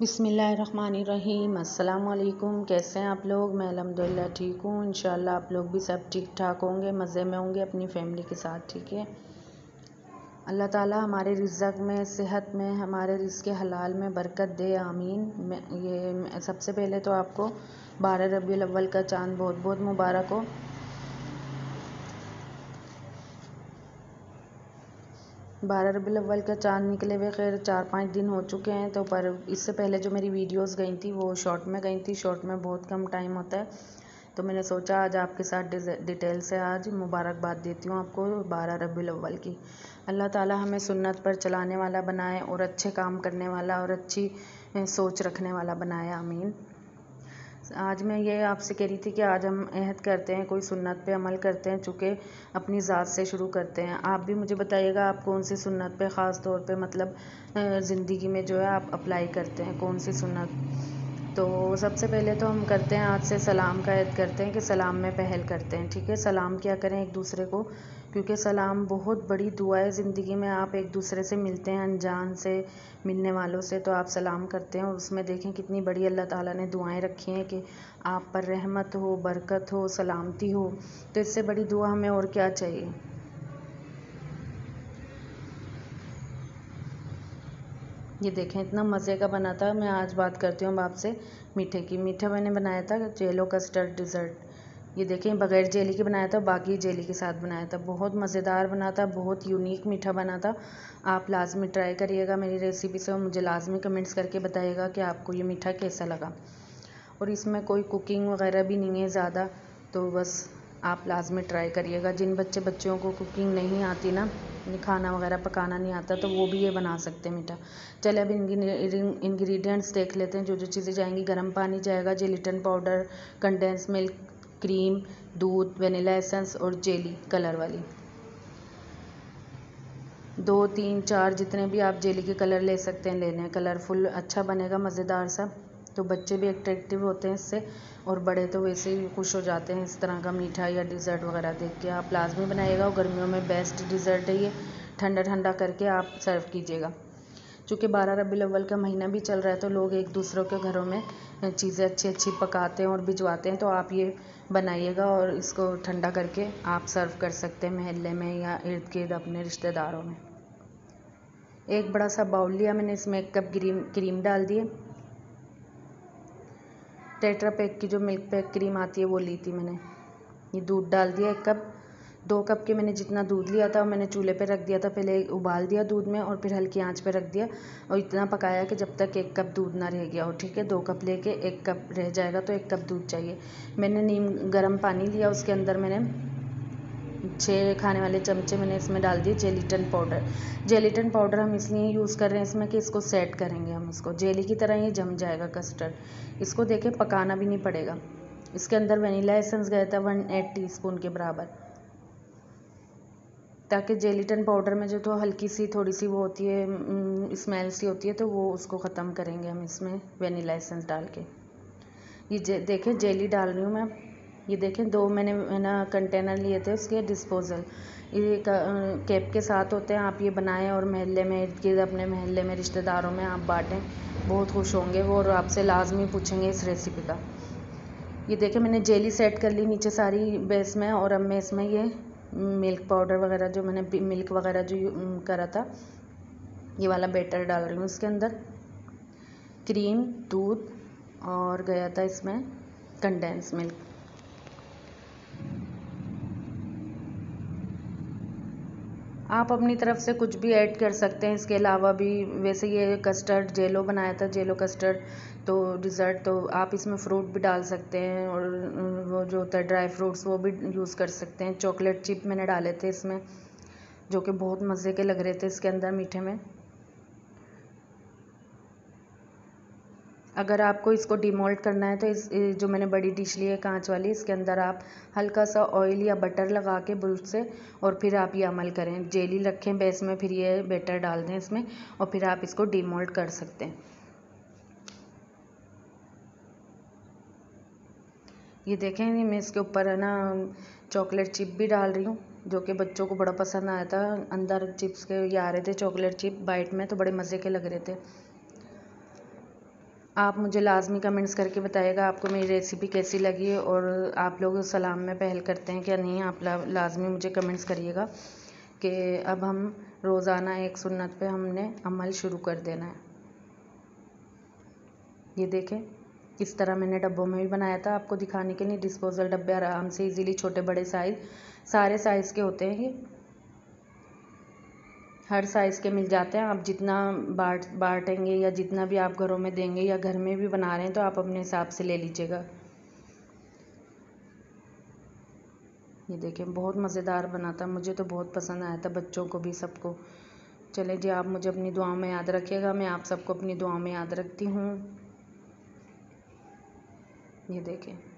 बिस्मिल्लाहिर्रहमानिर्रहीम। अस्सलाम वालेकुम। कैसे हैं आप लोग? मैं अल्हम्दुलिल्लाह ठीक हूँ। इंशाल्लाह आप लोग भी सब ठीक ठाक होंगे, मज़े में होंगे अपनी फैमिली के साथ। ठीक है, अल्लाह ताला हमारे रिज़्क में, सेहत में, हमारे रिज़्क हलाल में बरकत दे, आमीन। ये सबसे पहले तो आपको 12 रबीउल अव्वल का चाँद बहुत बहुत मुबारक हो। बारह रबीउल अव्वल का चाँद निकले हुए खैर 4-5 दिन हो चुके हैं, तो पर इससे पहले जो मेरी वीडियोस गई थी वो शॉर्ट में गई थी। शॉर्ट में बहुत कम टाइम होता है, तो मैंने सोचा आज आपके साथ डिटेल से आज मुबारकबाद देती हूँ आपको 12 रबीउल अव्वल की। अल्लाह ताला हमें सुन्नत पर चलाने वाला बनाए और अच्छे काम करने वाला और अच्छी सोच रखने वाला बनाए, आमीन। आज मैं ये आपसे कह रही थी कि आज हम अहद करते हैं, कोई सुन्नत पे अमल करते हैं, चूँकि अपनी ज़ात से शुरू करते हैं। आप भी मुझे बताइएगा आप कौन सी सुन्नत पे ख़ास तौर पे मतलब ज़िंदगी में जो है आप अप्लाई करते हैं कौन सी सुन्नत। तो सबसे पहले तो हम करते हैं आज से सलाम का अहद करते हैं कि सलाम में पहल करते हैं। ठीक है, सलाम क्या करें एक दूसरे को, क्योंकि सलाम बहुत बड़ी दुआ है ज़िंदगी में। आप एक दूसरे से मिलते हैं, अनजान से मिलने वालों से तो आप सलाम करते हैं, और उसमें देखें कितनी बड़ी अल्लाह ताला ने दुआएं रखी हैं कि आप पर रहमत हो, बरकत हो, सलामती हो। तो इससे बड़ी दुआ हमें और क्या चाहिए। ये देखें इतना मज़े का बना था। मैं आज बात करती हूँ आपसे मीठे की। मीठा मैंने बनाया था येलो कस्टर्ड डिज़र्ट, ये देखें बग़ैर जेली के बनाया था, बाकी जेली के साथ बनाया था। बहुत मज़ेदार बना था, बहुत यूनिक मीठा बना था। आप लाजमी ट्राई करिएगा मेरी रेसिपी से और मुझे लाजमी कमेंट्स करके बताइएगा कि आपको ये मीठा कैसा लगा। और इसमें कोई कुकिंग वगैरह भी नहीं है ज़्यादा, तो बस आप लाजमी ट्राई करिएगा। जिन बच्चों को कुकिंग नहीं आती ना, खाना वगैरह पकाना नहीं आता, तो वो भी ये बना सकते हैं मीठा। चले अब इंग्रेडिएंट्स देख लेते हैं। जो जो चीज़ें जाएंगी, गर्म पानी जाएगा, gelatin powder, condense milk, cream, दूध, वनीला एसेंस और जेली कलर वाली। 2, 3, 4 जितने भी आप जेली के कलर ले सकते हैं ले लें। कलरफुल अच्छा बनेगा, मज़ेदार सा, तो बच्चे भी अट्रैक्टिव होते हैं इससे, और बड़े तो वैसे ही खुश हो जाते हैं इस तरह का मीठा या डिज़र्ट वगैरह देख के। आप लाजमी बनाइएगा, और गर्मियों में बेस्ट डिज़र्ट है ये। ठंडा ठंडा करके आप सर्व कीजिएगा। चूँकि 12 रबीउल अव्वल का महीना भी चल रहा है, तो लोग एक दूसरों के घरों में चीज़ें अच्छी अच्छी पकाते हैं और भिजवाते हैं, तो आप ये बनाइएगा और इसको ठंडा करके आप सर्व कर सकते हैं महल्ले में या इर्द गिर्द अपने रिश्तेदारों में। एक बड़ा सा बाउल लिया मैंने, इसमें 1 कप क्रीम डाल दिए। टेट्रा पैक की जो मिल्क पैक क्रीम आती है वो ली थी मैंने। ये दूध डाल दिया 1 कप। 2 कप के मैंने जितना दूध लिया था मैंने चूल्हे पे रख दिया था, पहले उबाल दिया दूध में और फिर हल्की आंच पे रख दिया, और इतना पकाया कि जब तक 1 कप दूध ना रह गया हो। ठीक है, 2 कप लेके 1 कप रह जाएगा, तो 1 कप दूध चाहिए। मैंने नीम गर्म पानी लिया, उसके अंदर मैंने 6 खाने वाले चमचे मैंने इसमें डाल दिए जेलिटन पाउडर। जेलिटन पाउडर हम इसलिए यूज़ कर रहे हैं इसमें कि इसको सेट करेंगे हम, इसको जेली की तरह ही जम जाएगा कस्टर्ड। इसको देखें पकाना भी नहीं पड़ेगा। इसके अंदर वनीला एसेंस गया था 1/8 टीस्पून के बराबर, ताकि जेलिटन पाउडर में जो तो हल्की सी थोड़ी सी वो होती है स्मेल सी होती है, तो वो उसको ख़त्म करेंगे हम इसमें वनीला एसेंस डाल के। ये देखें जेली डाल रही हूँ मैं। ये देखें 2 मैंने ना कंटेनर लिए थे उसके डिस्पोजल, ये कैप के साथ होते हैं। आप ये बनाएं और महल्ले में इर्द गिर्द अपने महल्ले में रिश्तेदारों में आप बाँटें, बहुत खुश होंगे वो और आपसे लाजमी पूछेंगे इस रेसिपी का। ये देखें मैंने जेली सेट कर ली नीचे सारी बेस में, और अब मैं इसमें ये मिल्क पाउडर वगैरह जो मैंने मिल्क वगैरह जो करा था ये वाला बैटर डाल रही हूँ। इसके अंदर क्रीम, दूध और गया था इसमें कंडेंस मिल्क। आप अपनी तरफ से कुछ भी ऐड कर सकते हैं इसके अलावा भी। वैसे ये कस्टर्ड जेलो बनाया था, जेलो कस्टर्ड तो डिज़र्ट, तो आप इसमें फ्रूट भी डाल सकते हैं, और वो जो होता है ड्राई फ्रूट्स वो भी यूज़ कर सकते हैं। चॉकलेट चिप मैंने डाले थे इसमें, जो कि बहुत मज़े के लग रहे थे इसके अंदर मीठे में। अगर आपको इसको डिमोल्ट करना है तो इस जो मैंने बड़ी डिश ली है कांच वाली, इसके अंदर आप हल्का सा ऑयल या बटर लगा के बुर्श से, और फिर आप ये अमल करें। जेली रखें बेस में, फिर ये बैटर डाल दें इसमें, और फिर आप इसको डिमोल्ट कर सकते हैं। ये देखें मैं इसके ऊपर है ना चॉकलेट चिप भी डाल रही हूँ, जो कि बच्चों को बड़ा पसंद आया था। अंदर चिप्स के ये आ रहे थे चॉकलेट चिप बाइट में, तो बड़े मज़े के लग रहे थे। आप मुझे लाजमी कमेंट्स करके बताइएगा आपको मेरी रेसिपी कैसी लगी और आप लोग सलाम में पहल करते हैं क्या नहीं। आप लाजमी मुझे कमेंट्स करिएगा कि अब हम रोज़ाना एक सुन्नत पे हमने अमल शुरू कर देना है। ये देखें किस तरह मैंने डब्बों में भी बनाया था आपको दिखाने के लिए। डिस्पोजल डब्बे आराम से इजीली छोटे बड़े साइज़ सारे साइज़ के होते हैं, ये हर साइज़ के मिल जाते हैं। आप जितना बांटेंगे या जितना भी आप घरों में देंगे या घर में भी बना रहे हैं तो आप अपने हिसाब से ले लीजिएगा। ये देखें बहुत मज़ेदार बना था, मुझे तो बहुत पसंद आया था, बच्चों को भी सबको। चले जी आप मुझे अपनी दुआओं में याद रखिएगा, मैं आप सबको अपनी दुआओं में याद रखती हूँ। ये देखें।